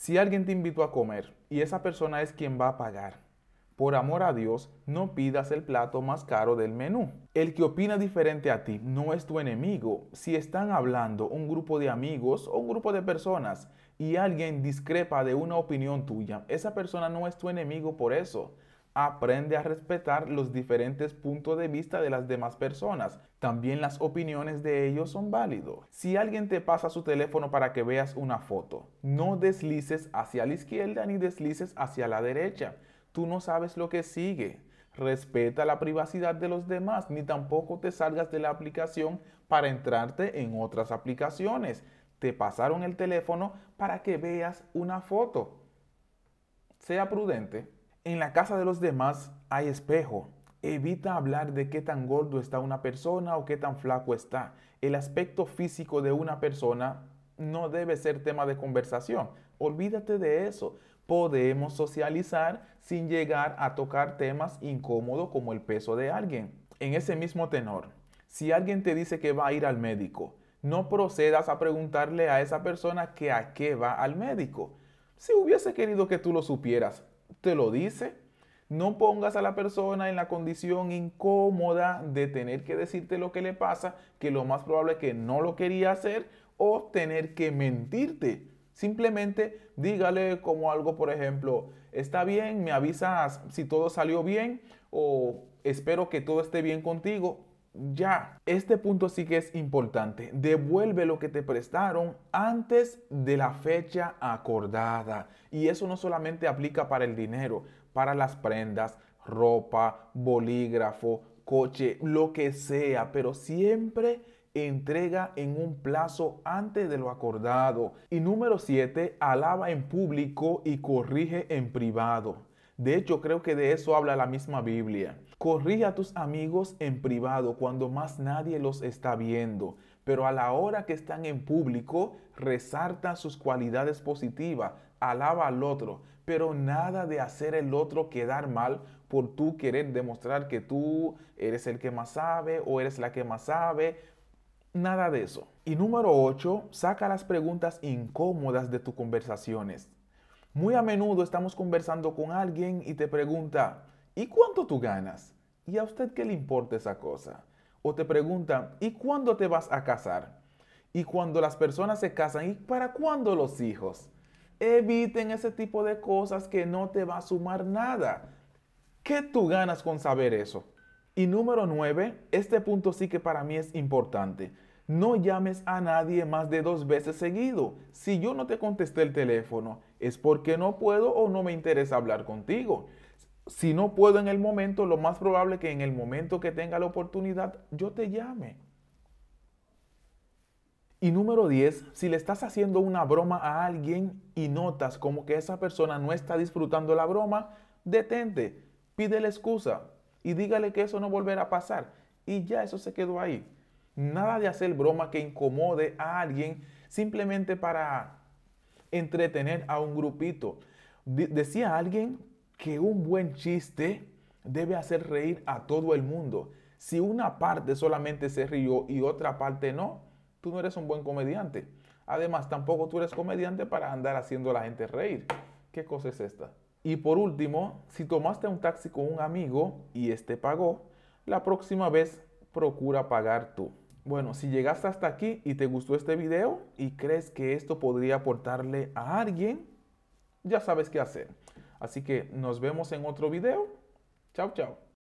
Si alguien te invitó a comer y esa persona es quien va a pagar, por amor a Dios, no pidas el plato más caro del menú. El que opina diferente a ti no es tu enemigo. Si están hablando un grupo de amigos o un grupo de personas y alguien discrepa de una opinión tuya, esa persona no es tu enemigo por eso. Aprende a respetar los diferentes puntos de vista de las demás personas. También las opiniones de ellos son válidos. Si alguien te pasa su teléfono para que veas una foto, no deslices hacia la izquierda ni deslices hacia la derecha. Tú no sabes lo que sigue. Respeta la privacidad de los demás, ni tampoco te salgas de la aplicación para entrarte en otras aplicaciones. Te pasaron el teléfono para que veas una foto. Sea prudente. En la casa de los demás hay espejo. Evita hablar de qué tan gordo está una persona o qué tan flaco está. El aspecto físico de una persona no debe ser tema de conversación. Olvídate de eso. Podemos socializar sin llegar a tocar temas incómodos como el peso de alguien. En ese mismo tenor, si alguien te dice que va a ir al médico, no procedas a preguntarle a esa persona que a qué va al médico. Si hubiese querido que tú lo supieras, te lo dice. No pongas a la persona en la condición incómoda de tener que decirte lo que le pasa, que lo más probable es que no lo quería hacer, o tener que mentirte. Simplemente dígale como algo, por ejemplo, está bien, me avisas si todo salió bien, o espero que todo esté bien contigo. Ya, este punto sí que es importante. Devuelve lo que te prestaron antes de la fecha acordada. Y eso no solamente aplica para el dinero, para las prendas, ropa, bolígrafo, coche, lo que sea, pero siempre entrega en un plazo antes de lo acordado. Y número 7, alaba en público y corrige en privado. De hecho, creo que de eso habla la misma Biblia. Corrige a tus amigos en privado cuando más nadie los está viendo, pero a la hora que están en público, resalta sus cualidades positivas, alaba al otro, pero nada de hacer el otro quedar mal por tú querer demostrar que tú eres el que más sabe o eres la que más sabe. Nada de eso. Y número 8, saca las preguntas incómodas de tus conversaciones. Muy a menudo estamos conversando con alguien y te pregunta, ¿y cuánto tú ganas? ¿Y a usted qué le importa esa cosa? O te pregunta, ¿y cuándo te vas a casar? Y cuando las personas se casan, ¿y para cuándo los hijos? Eviten ese tipo de cosas que no te va a sumar nada. ¿Qué tú ganas con saber eso? Y número 9, este punto sí que para mí es importante. No llames a nadie más de 2 veces seguido. Si yo no te contesté el teléfono, es porque no puedo o no me interesa hablar contigo. Si no puedo en el momento, lo más probable es que en el momento que tenga la oportunidad, yo te llame. Y número 10, si le estás haciendo una broma a alguien y notas como que esa persona no está disfrutando la broma, detente, pídele excusa y dígale que eso no volverá a pasar. Y ya eso se quedó ahí. Nada de hacer broma que incomode a alguien simplemente para entretener a un grupito. Decía alguien que un buen chiste debe hacer reír a todo el mundo. Si una parte solamente se rió y otra parte no, tú no eres un buen comediante. Además, tampoco tú eres comediante para andar haciendo a la gente reír. ¿Qué cosa es esta? Y por último, si tomaste un taxi con un amigo y este pagó, la próxima vez procura pagar tú. Bueno, si llegaste hasta aquí y te gustó este video y crees que esto podría aportarle a alguien, ya sabes qué hacer. Así que nos vemos en otro video. Chao, chao.